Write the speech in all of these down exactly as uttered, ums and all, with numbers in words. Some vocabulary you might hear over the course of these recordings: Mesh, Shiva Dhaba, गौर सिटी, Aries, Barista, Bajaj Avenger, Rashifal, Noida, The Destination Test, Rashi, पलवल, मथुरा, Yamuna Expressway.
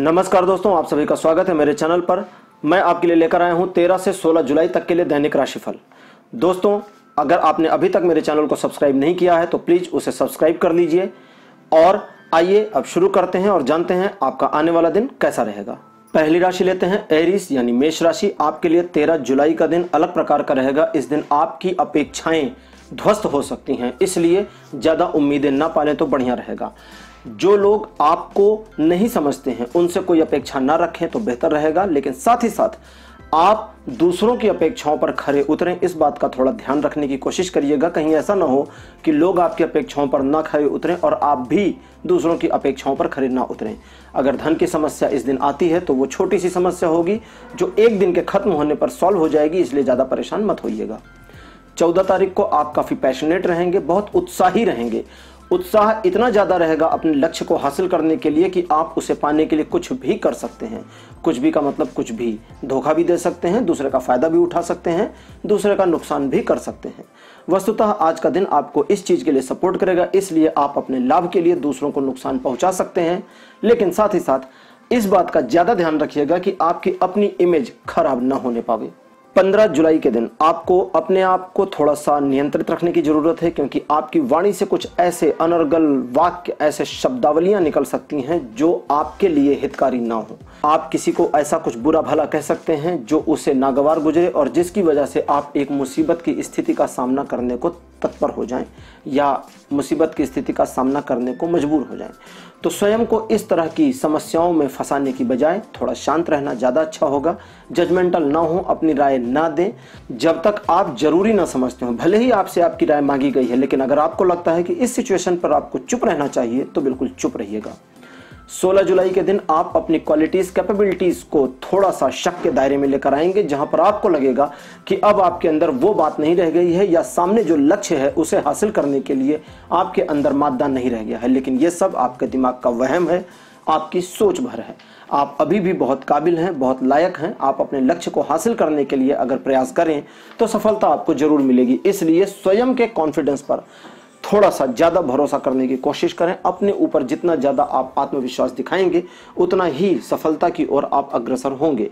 नमस्कार दोस्तों, आप सभी का स्वागत है मेरे चैनल पर। मैं आपके लिए लेकर आया हूं तेरह से सोलह जुलाई तक के लिए दैनिक राशिफल। दोस्तों, अगर आपने अभी तक मेरे चैनल को सब्सक्राइब नहीं किया है तो प्लीज़ उसे सब्सक्राइब कर लीजिए। और आइए अब शुरू करते हैं और जानते हैं आपका आने वाला दिन कैसा रहेगा। पहली राशि लेते हैं एरीज यानी मेष राशि। आपके लिए तेरह जुलाई का दिन अलग प्रकार का रहेगा। इस दिन आपकी अपेक्षाएं ध्वस्त हो सकती हैं, इसलिए ज़्यादा उम्मीदें ना पालें तो बढ़िया रहेगा। जो लोग आपको नहीं समझते हैं उनसे कोई अपेक्षा ना रखें तो बेहतर रहेगा, लेकिन साथ ही साथ आप दूसरों की अपेक्षाओं पर खरे उतरें, इस बात का थोड़ा ध्यान रखने की कोशिश करिएगा। कहीं ऐसा ना हो कि लोग आपकी अपेक्षाओं पर ना खरे उतरें और आप भी दूसरों की अपेक्षाओं पर खरे ना उतरें। अगर धन की समस्या इस दिन आती है तो वो छोटी सी समस्या होगी जो एक दिन के खत्म होने पर सॉल्व हो जाएगी, इसलिए ज़्यादा परेशान मत होइएगा। चौदह तारीख को आप काफ़ी पैशनेट रहेंगे, बहुत उत्साही रहेंगे। उत्साह इतना ज़्यादा रहेगा अपने लक्ष्य को हासिल करने के लिए कि आप उसे पाने के लिए कुछ भी कर सकते हैं। कुछ भी का मतलब कुछ भी, धोखा भी दे सकते हैं, दूसरे का फ़ायदा भी उठा सकते हैं, दूसरे का नुकसान भी कर सकते हैं। वस्तुतः आज का दिन आपको इस चीज़ के लिए सपोर्ट करेगा, इसलिए आप अपने लाभ के लिए दूसरों को नुकसान पहुँचा सकते हैं। लेकिन साथ ही साथ इस बात का ज़्यादा ध्यान रखिएगा कि आपकी अपनी इमेज खराब ना होने पावे। पंद्रह जुलाई के दिन आपको अपने आप को थोड़ा सा नियंत्रित रखने की ज़रूरत है, क्योंकि आपकी वाणी से कुछ ऐसे अनर्गल वाक्य, ऐसे शब्दावलियां निकल सकती हैं जो आपके लिए हितकारी ना हो। आप किसी को ऐसा कुछ बुरा भला कह सकते हैं जो उसे नागवार गुजरे और जिसकी वजह से आप एक मुसीबत की स्थिति का सामना करने को तत्पर हो जाएं या मुसीबत की स्थिति का सामना करने को मजबूर हो जाएं। तो स्वयं को इस तरह की समस्याओं में फंसाने की बजाय थोड़ा शांत रहना ज़्यादा अच्छा होगा। जजमेंटल ना हो, अपनी राय ना दें जब तक आप ज़रूरी ना समझते हो। भले ही आपसे आपकी राय मांगी गई है, लेकिन अगर आपको लगता है कि इस सिचुएशन पर आपको चुप रहना चाहिए तो बिल्कुल चुप रहिएगा। सोलह जुलाई के दिन आप अपनी क्वालिटीज़, कैपेबिलिटीज़ को थोड़ा सा शक के दायरे में लेकर आएंगे, जहां पर आपको लगेगा कि अब आपके अंदर वो बात नहीं रह गई है या सामने जो लक्ष्य है उसे हासिल करने के लिए आपके अंदर मादा नहीं रह गया है। लेकिन ये सब आपके दिमाग का वहम है, आपकी सोच भर है। आप अभी भी बहुत काबिल हैं, बहुत लायक हैं। आप अपने लक्ष्य को हासिल करने के लिए अगर प्रयास करें तो सफलता आपको ज़रूर मिलेगी, इसलिए स्वयं के कॉन्फिडेंस पर थोड़ा सा ज़्यादा भरोसा करने की कोशिश करें। अपने ऊपर जितना ज़्यादा आप आत्मविश्वास दिखाएंगे उतना ही सफलता की ओर आप अग्रसर होंगे।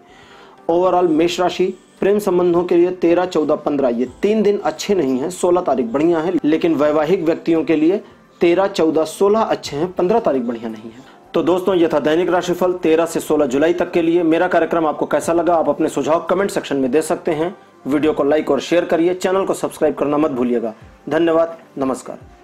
ओवरऑल मेष राशि, प्रेम संबंधों के लिए तेरह, चौदह, पंद्रह ये तीन दिन अच्छे नहीं हैं। सोलह तारीख बढ़िया है, लेकिन वैवाहिक व्यक्तियों के लिए तेरह, चौदह, सोलह अच्छे हैं, पंद्रह तारीख बढ़िया नहीं है। तो दोस्तों, ये था दैनिक राशिफल तेरह से सोलह जुलाई तक के लिए। मेरा कार्यक्रम आपको कैसा लगा, आप अपने सुझाव कमेंट सेक्शन में दे सकते हैं। वीडियो को लाइक और शेयर करिए, चैनल को सब्सक्राइब करना मत भूलिएगा। धन्यवाद, नमस्कार।